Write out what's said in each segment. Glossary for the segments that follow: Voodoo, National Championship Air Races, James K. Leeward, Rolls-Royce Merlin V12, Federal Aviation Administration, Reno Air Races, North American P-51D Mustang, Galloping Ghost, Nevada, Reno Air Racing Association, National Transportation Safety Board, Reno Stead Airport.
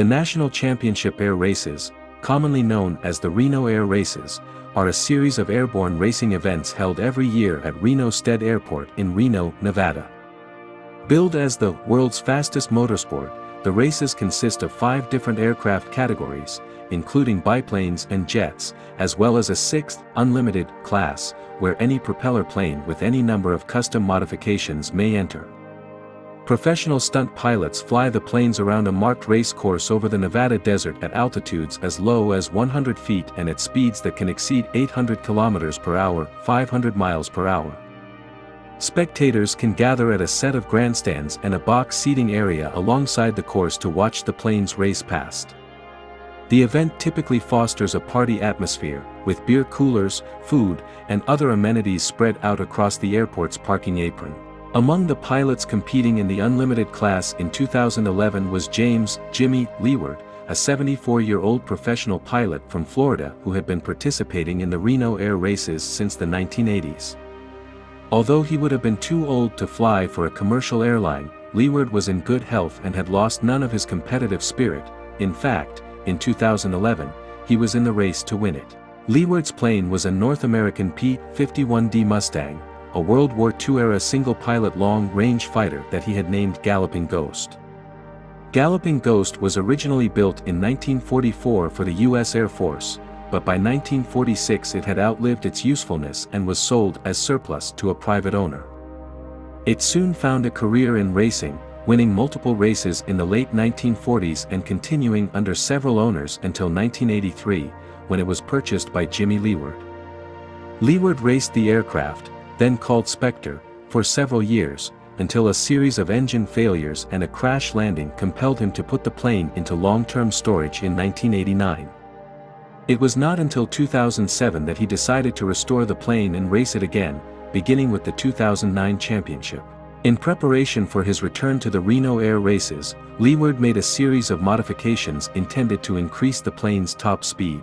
The National Championship Air Races, commonly known as the Reno Air Races, are a series of airborne racing events held every year at Reno Stead Airport in Reno, Nevada. Billed as the world's fastest motorsport, the races consist of 5 different aircraft categories, including biplanes and jets, as well as a 6th, unlimited, class, where any propeller plane with any number of custom modifications may enter. Professional stunt pilots fly the planes around a marked race course over the Nevada desert at altitudes as low as 100 feet and at speeds that can exceed 800 km per hour, 500 miles per hour. Spectators can gather at a set of grandstands and a box seating area alongside the course to watch the planes race past. The event typically fosters a party atmosphere, with beer coolers, food, and other amenities spread out across the airport's parking apron. Among the pilots competing in the unlimited class in 2011 was James "Jimmy" Leeward, a 74-year-old professional pilot from Florida who had been participating in the Reno Air Races since the 1980s. Although he would have been too old to fly for a commercial airline, Leeward was in good health and had lost none of his competitive spirit. In fact, in 2011, he was in the race to win it. Leeward's plane was a North American P-51D Mustang, a World War II-era single-pilot long-range fighter that he had named Galloping Ghost. Galloping Ghost was originally built in 1944 for the U.S. Air Force, but by 1946 it had outlived its usefulness and was sold as surplus to a private owner. It soon found a career in racing, winning multiple races in the late 1940s and continuing under several owners until 1983, when it was purchased by Jimmy Leeward. Leeward raced the aircraft, then called Spectre, for several years, until a series of engine failures and a crash landing compelled him to put the plane into long-term storage in 1989. It was not until 2007 that he decided to restore the plane and race it again, beginning with the 2009 championship. In preparation for his return to the Reno Air Races, Leeward made a series of modifications intended to increase the plane's top speed.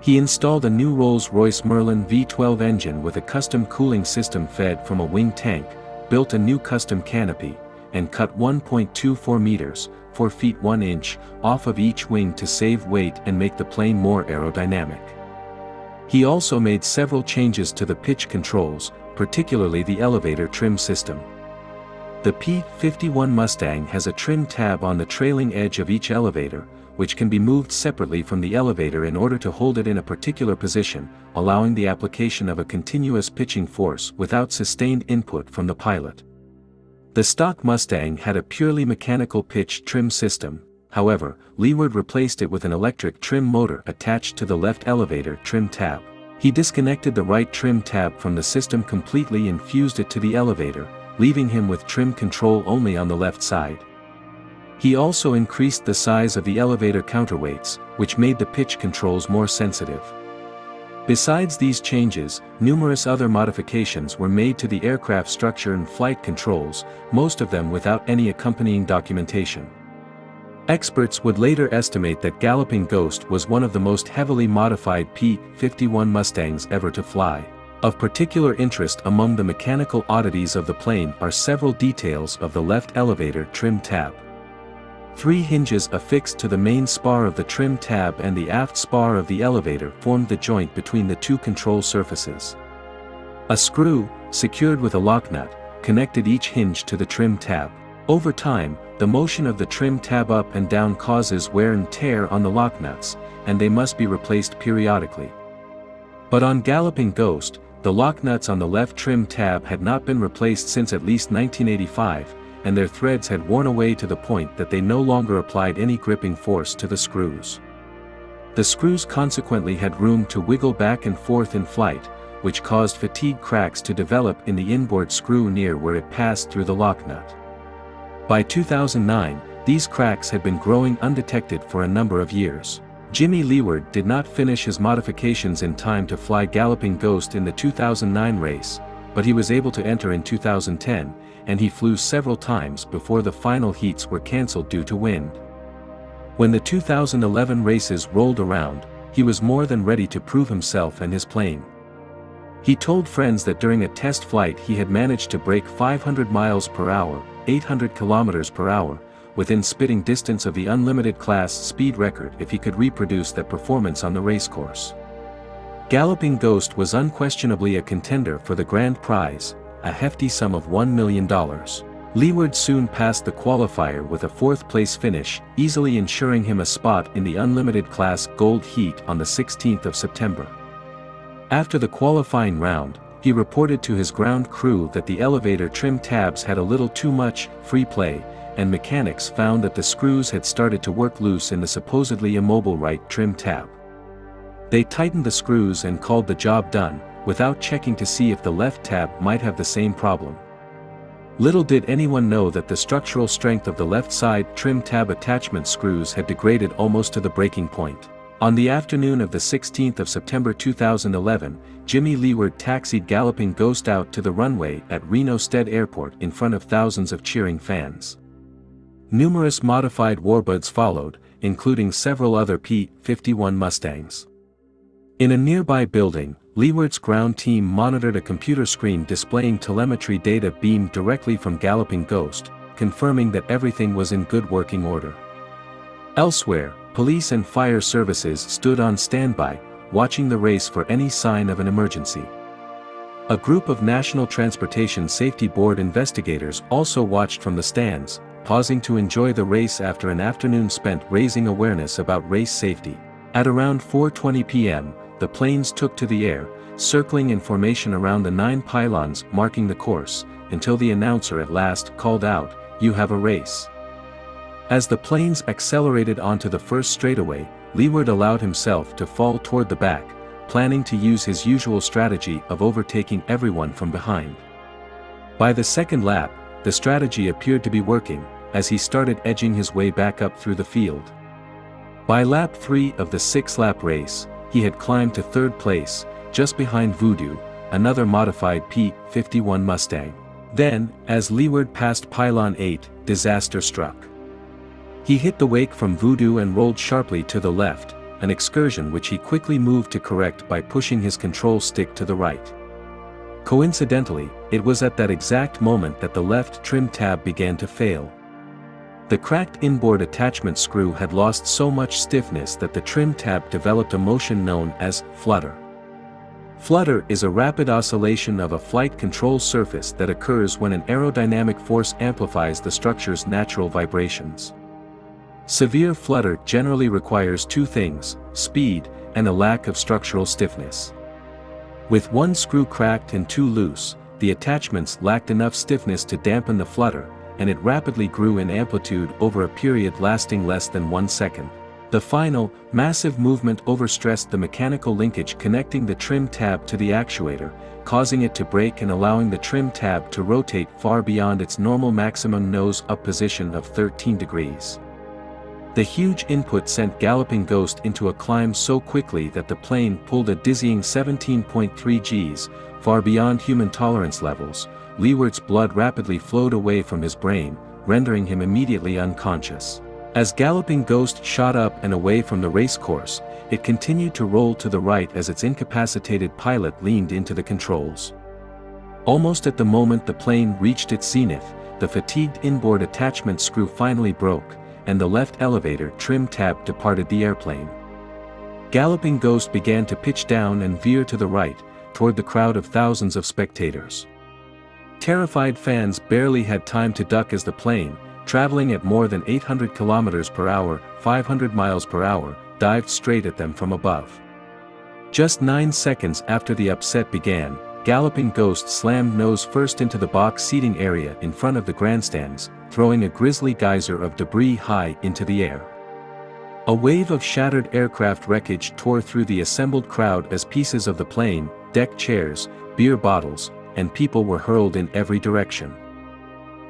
He installed a new Rolls-Royce Merlin V12 engine with a custom cooling system fed from a wing tank, built a new custom canopy, and cut 1.24 meters, 4 feet 1 inch, off of each wing to save weight and make the plane more aerodynamic. He also made several changes to the pitch controls, particularly the elevator trim system. The P-51 Mustang has a trim tab on the trailing edge of each elevator, which can be moved separately from the elevator in order to hold it in a particular position, allowing the application of a continuous pitching force without sustained input from the pilot. The stock Mustang had a purely mechanical pitch trim system, however, Leeward replaced it with an electric trim motor attached to the left elevator trim tab. He disconnected the right trim tab from the system completely and fused it to the elevator, leaving him with trim control only on the left side. He also increased the size of the elevator counterweights, which made the pitch controls more sensitive. Besides these changes, numerous other modifications were made to the aircraft structure and flight controls, most of them without any accompanying documentation. Experts would later estimate that Galloping Ghost was one of the most heavily modified P-51 Mustangs ever to fly. Of particular interest among the mechanical oddities of the plane are several details of the left elevator trim tab. 3 hinges affixed to the main spar of the trim tab and the aft spar of the elevator formed the joint between the two control surfaces. A screw, secured with a locknut, connected each hinge to the trim tab. Over time, the motion of the trim tab up and down causes wear and tear on the locknuts, and they must be replaced periodically. But on Galloping Ghost, the locknuts on the left trim tab had not been replaced since at least 1985, and their threads had worn away to the point that they no longer applied any gripping force to the screws. The screws consequently had room to wiggle back and forth in flight, which caused fatigue cracks to develop in the inboard screw near where it passed through the locknut. By 2009, these cracks had been growing undetected for a number of years. Jimmy Leeward did not finish his modifications in time to fly Galloping Ghost in the 2009 race, but he was able to enter in 2010, and he flew several times before the final heats were cancelled due to wind. When the 2011 races rolled around, he was more than ready to prove himself and his plane. He told friends that during a test flight he had managed to break 500 miles per hour, 800 kilometers per hour, within spitting distance of the unlimited class speed record if he could reproduce that performance on the racecourse. Galloping Ghost was unquestionably a contender for the grand prize, a hefty sum of $1 million. Leeward soon passed the qualifier with a fourth-place finish, easily ensuring him a spot in the unlimited class Gold Heat on the 16th of September. After the qualifying round, he reported to his ground crew that the elevator trim tabs had a little too much free play, and mechanics found that the screws had started to work loose in the supposedly immobile right trim tab. They tightened the screws and called the job done, without checking to see if the left tab might have the same problem. Little did anyone know that the structural strength of the left side trim tab attachment screws had degraded almost to the breaking point. On the afternoon of the 16th of September 2011, Jimmy Leeward taxied Galloping Ghost out to the runway at Reno Stead Airport in front of thousands of cheering fans. Numerous modified warbirds followed, including several other P-51 Mustangs. In a nearby building, Leeward's ground team monitored a computer screen displaying telemetry data beamed directly from Galloping Ghost, confirming that everything was in good working order. Elsewhere, police and fire services stood on standby, watching the race for any sign of an emergency. A group of National Transportation Safety Board investigators also watched from the stands, pausing to enjoy the race after an afternoon spent raising awareness about race safety. At around 4:20 p.m., the planes took to the air, circling in formation around the 9 pylons marking the course, until the announcer at last called out, "You have a race." As the planes accelerated onto the first straightaway, Leeward allowed himself to fall toward the back, planning to use his usual strategy of overtaking everyone from behind. By the second lap, the strategy appeared to be working, as he started edging his way back up through the field. By lap 3 of the 6-lap race, he had climbed to third place, just behind Voodoo, another modified P-51 Mustang. Then, as Leeward passed Pylon 8, disaster struck. He hit the wake from Voodoo and rolled sharply to the left, an excursion which he quickly moved to correct by pushing his control stick to the right. Coincidentally, it was at that exact moment that the left trim tab began to fail. The cracked inboard attachment screw had lost so much stiffness that the trim tab developed a motion known as flutter. Flutter is a rapid oscillation of a flight control surface that occurs when an aerodynamic force amplifies the structure's natural vibrations. Severe flutter generally requires two things: speed, and a lack of structural stiffness. With one screw cracked and two loose, the attachments lacked enough stiffness to dampen the flutter, and it rapidly grew in amplitude over a period lasting less than 1 second. The final, massive movement overstressed the mechanical linkage connecting the trim tab to the actuator, causing it to break and allowing the trim tab to rotate far beyond its normal maximum nose-up position of 13 degrees. The huge input sent Galloping Ghost into a climb so quickly that the plane pulled a dizzying 17.3 Gs, far beyond human tolerance levels. Leeward's blood rapidly flowed away from his brain, rendering him immediately unconscious. As Galloping Ghost shot up and away from the racecourse, it continued to roll to the right as its incapacitated pilot leaned into the controls. Almost at the moment the plane reached its zenith, the fatigued inboard attachment screw finally broke, and the left elevator trim tab departed the airplane. Galloping Ghost began to pitch down and veer to the right, toward the crowd of thousands of spectators. Terrified fans barely had time to duck as the plane, traveling at more than 800 kilometers per hour, 500 miles per hour, dived straight at them from above. Just 9 seconds after the upset began, Galloping Ghost slammed nose first into the box seating area in front of the grandstands, throwing a grisly geyser of debris high into the air. A wave of shattered aircraft wreckage tore through the assembled crowd as pieces of the plane, deck chairs, beer bottles, and people were hurled in every direction.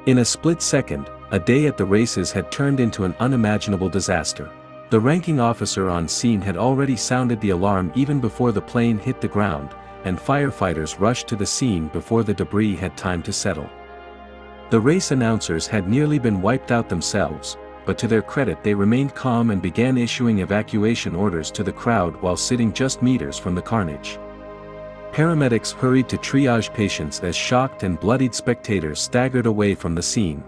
In a split second, a day at the races had turned into an unimaginable disaster. The ranking officer on scene had already sounded the alarm even before the plane hit the ground, and firefighters rushed to the scene before the debris had time to settle. The race announcers had nearly been wiped out themselves, but to their credit they remained calm and began issuing evacuation orders to the crowd while sitting just meters from the carnage. Paramedics hurried to triage patients as shocked and bloodied spectators staggered away from the scene.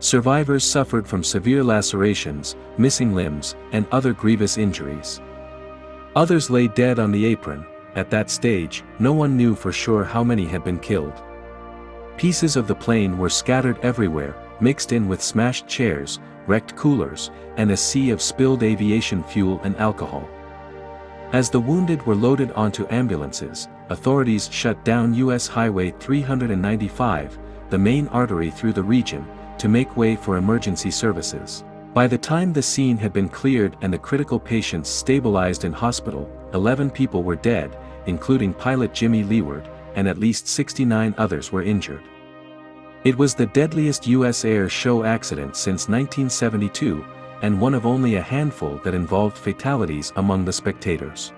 Survivors suffered from severe lacerations, missing limbs, and other grievous injuries. Others lay dead on the apron. At that stage, no one knew for sure how many had been killed. Pieces of the plane were scattered everywhere, mixed in with smashed chairs, wrecked coolers, and a sea of spilled aviation fuel and alcohol. As the wounded were loaded onto ambulances, authorities shut down U.S. Highway 395, the main artery through the region, to make way for emergency services. By the time the scene had been cleared and the critical patients stabilized in hospital, 11 people were dead, including pilot Jimmy Leeward, and at least 69 others were injured. It was the deadliest U.S. air show accident since 1972, and one of only a handful that involved fatalities among the spectators.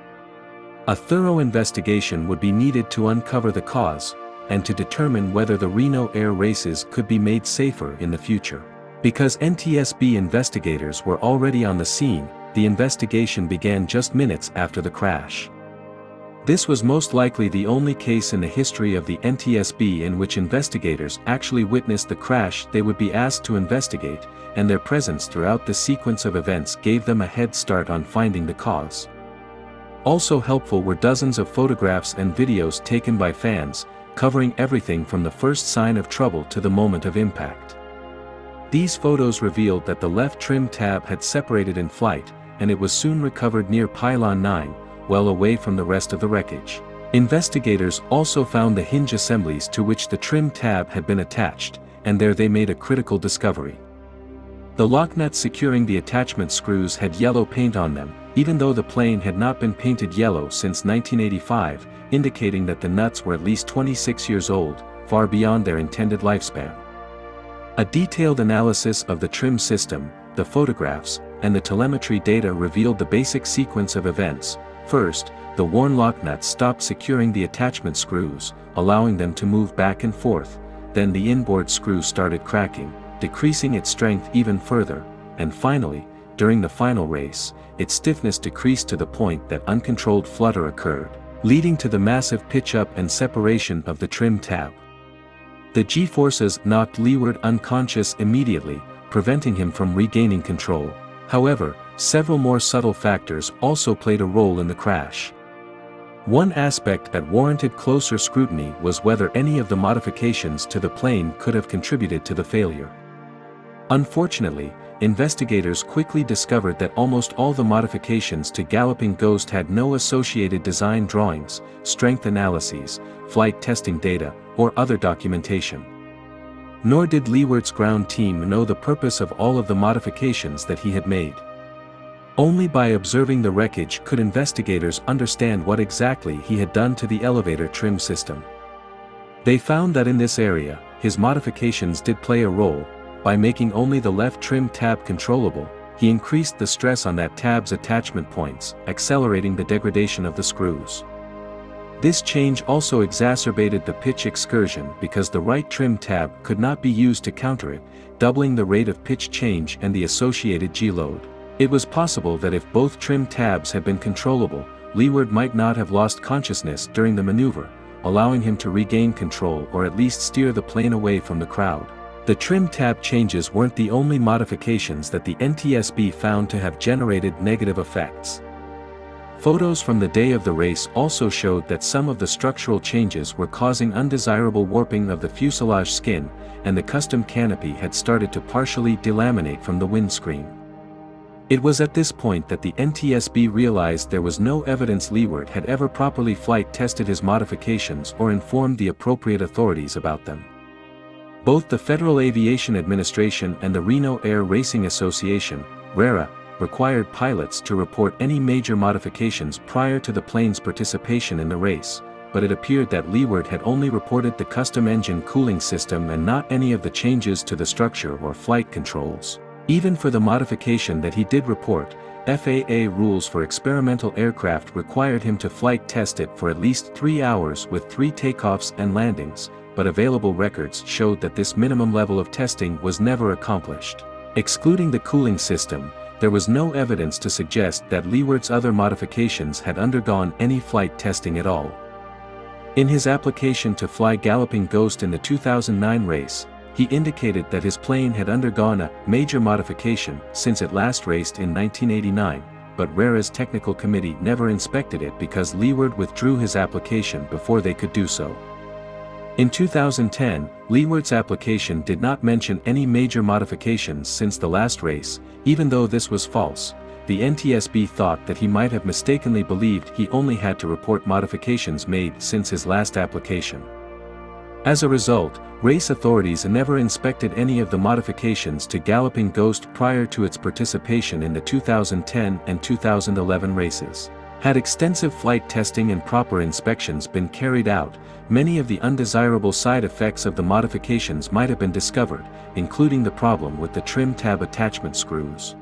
A thorough investigation would be needed to uncover the cause, and to determine whether the Reno Air Races could be made safer in the future. Because NTSB investigators were already on the scene, the investigation began just minutes after the crash. This was most likely the only case in the history of the NTSB in which investigators actually witnessed the crash they would be asked to investigate, and their presence throughout the sequence of events gave them a head start on finding the cause. Also helpful were dozens of photographs and videos taken by fans, covering everything from the first sign of trouble to the moment of impact. These photos revealed that the left trim tab had separated in flight, and it was soon recovered near Pylon 9, well away from the rest of the wreckage. Investigators also found the hinge assemblies to which the trim tab had been attached, and there they made a critical discovery. The lock nuts securing the attachment screws had yellow paint on them, even though the plane had not been painted yellow since 1985, indicating that the nuts were at least 26 years old, far beyond their intended lifespan. A detailed analysis of the trim system, the photographs, and the telemetry data revealed the basic sequence of events. First, the worn lock nuts stopped securing the attachment screws, allowing them to move back and forth. Then the inboard screw started cracking, decreasing its strength even further, and finally, during the final race, its stiffness decreased to the point that uncontrolled flutter occurred, leading to the massive pitch-up and separation of the trim tab. The G-forces knocked Leeward unconscious immediately, preventing him from regaining control. However, several more subtle factors also played a role in the crash. One aspect that warranted closer scrutiny was whether any of the modifications to the plane could have contributed to the failure. Unfortunately, investigators quickly discovered that almost all the modifications to Galloping Ghost had no associated design drawings, strength analyses, flight testing data, or other documentation. Nor did Leeward's ground team know the purpose of all of the modifications that he had made. Only by observing the wreckage could investigators understand what exactly he had done to the elevator trim system. They found that in this area, his modifications did play a role. By making only the left trim tab controllable, he increased the stress on that tab's attachment points, accelerating the degradation of the screws. This change also exacerbated the pitch excursion because the right trim tab could not be used to counter it, doubling the rate of pitch change and the associated G-load. It was possible that if both trim tabs had been controllable, Leeward might not have lost consciousness during the maneuver, allowing him to regain control or at least steer the plane away from the crowd. The trim tab changes weren't the only modifications that the NTSB found to have generated negative effects. Photos from the day of the race also showed that some of the structural changes were causing undesirable warping of the fuselage skin, and the custom canopy had started to partially delaminate from the windscreen. It was at this point that the NTSB realized there was no evidence Leeward had ever properly flight tested his modifications or informed the appropriate authorities about them. Both the Federal Aviation Administration and the Reno Air Racing Association, RARA, required pilots to report any major modifications prior to the plane's participation in the race, but it appeared that Leeward had only reported the custom engine cooling system and not any of the changes to the structure or flight controls. Even for the modification that he did report, FAA rules for experimental aircraft required him to flight test it for at least 3 hours with 3 takeoffs and landings, but available records showed that this minimum level of testing was never accomplished. Excluding the cooling system, there was no evidence to suggest that Leeward's other modifications had undergone any flight testing at all. In his application to fly Galloping Ghost in the 2009 race, he indicated that his plane had undergone a major modification since it last raced in 1989, but RARA's technical committee never inspected it because Leeward withdrew his application before they could do so. In 2010, Leeward's application did not mention any major modifications since the last race, even though this was false. The NTSB thought that he might have mistakenly believed he only had to report modifications made since his last application. As a result, race authorities never inspected any of the modifications to Galloping Ghost prior to its participation in the 2010 and 2011 races. Had extensive flight testing and proper inspections been carried out, many of the undesirable side effects of the modifications might have been discovered, including the problem with the trim tab attachment screws.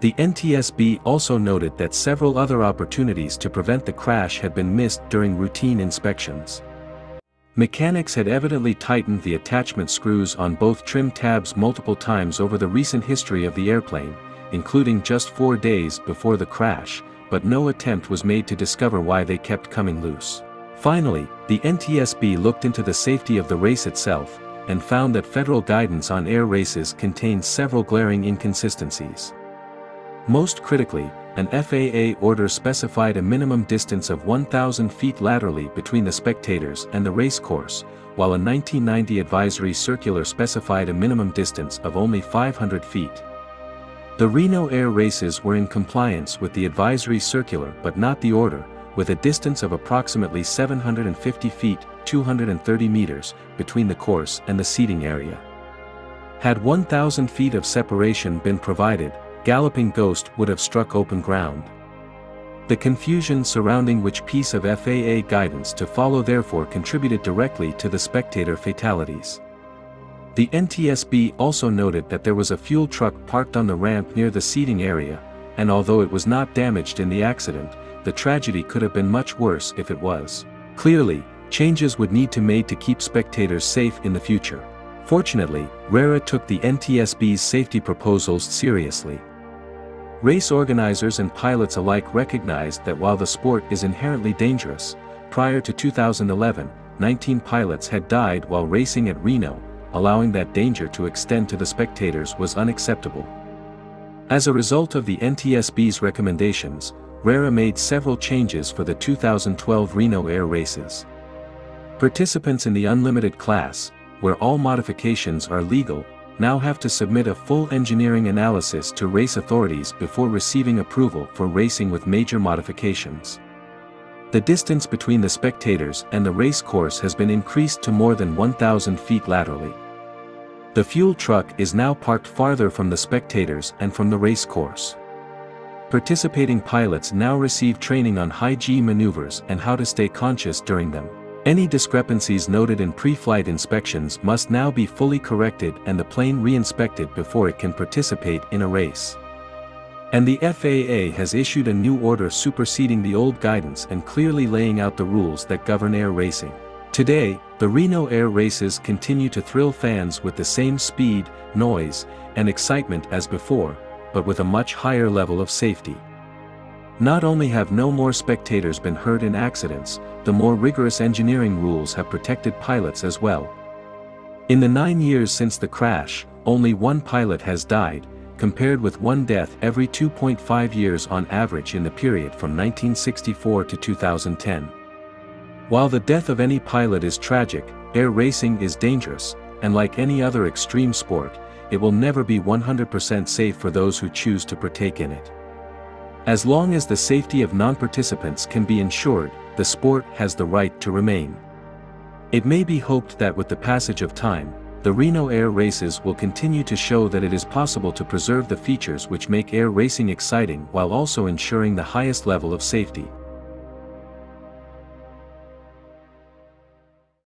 The NTSB also noted that several other opportunities to prevent the crash had been missed during routine inspections. Mechanics had evidently tightened the attachment screws on both trim tabs multiple times over the recent history of the airplane, including just 4 days before the crash, but no attempt was made to discover why they kept coming loose. Finally, the NTSB looked into the safety of the race itself, and found that federal guidance on air races contained several glaring inconsistencies. Most critically, an FAA order specified a minimum distance of 1,000 feet laterally between the spectators and the race course, while a 1990 advisory circular specified a minimum distance of only 500 feet. The Reno Air Races were in compliance with the advisory circular but not the order, with a distance of approximately 750 feet, 230 meters, between the course and the seating area. Had 1,000 feet of separation been provided, Galloping Ghost would have struck open ground. The confusion surrounding which piece of FAA guidance to follow therefore contributed directly to the spectator fatalities. The NTSB also noted that there was a fuel truck parked on the ramp near the seating area, and although it was not damaged in the accident, the tragedy could have been much worse if it was. Clearly, changes would need to be made to keep spectators safe in the future. Fortunately, RARA took the NTSB's safety proposals seriously. Race organizers and pilots alike recognized that while the sport is inherently dangerous, prior to 2011, 19 pilots had died while racing at Reno. Allowing that danger to extend to the spectators was unacceptable. As a result of the NTSB's recommendations, RARA made several changes for the 2012 Reno Air Races. Participants in the unlimited class, where all modifications are legal, now have to submit a full engineering analysis to race authorities before receiving approval for racing with major modifications. The distance between the spectators and the race course has been increased to more than 1,000 feet laterally. The fuel truck is now parked farther from the spectators and from the race course. Participating pilots now receive training on high-G maneuvers and how to stay conscious during them. Any discrepancies noted in pre-flight inspections must now be fully corrected and the plane re-inspected before it can participate in a race. And the FAA has issued a new order superseding the old guidance and clearly laying out the rules that govern air racing. Today, the Reno Air Races continue to thrill fans with the same speed, noise, and excitement as before, but with a much higher level of safety. Not only have no more spectators been hurt in accidents, the more rigorous engineering rules have protected pilots as well. In the 9 years since the crash, only one pilot has died, compared with one death every 2.5 years on average in the period from 1964 to 2010. While the death of any pilot is tragic, air racing is dangerous, and like any other extreme sport, it will never be 100% safe for those who choose to partake in it. As long as the safety of non-participants can be ensured, the sport has the right to remain. It may be hoped that with the passage of time, the Reno Air Races will continue to show that it is possible to preserve the features which make air racing exciting while also ensuring the highest level of safety.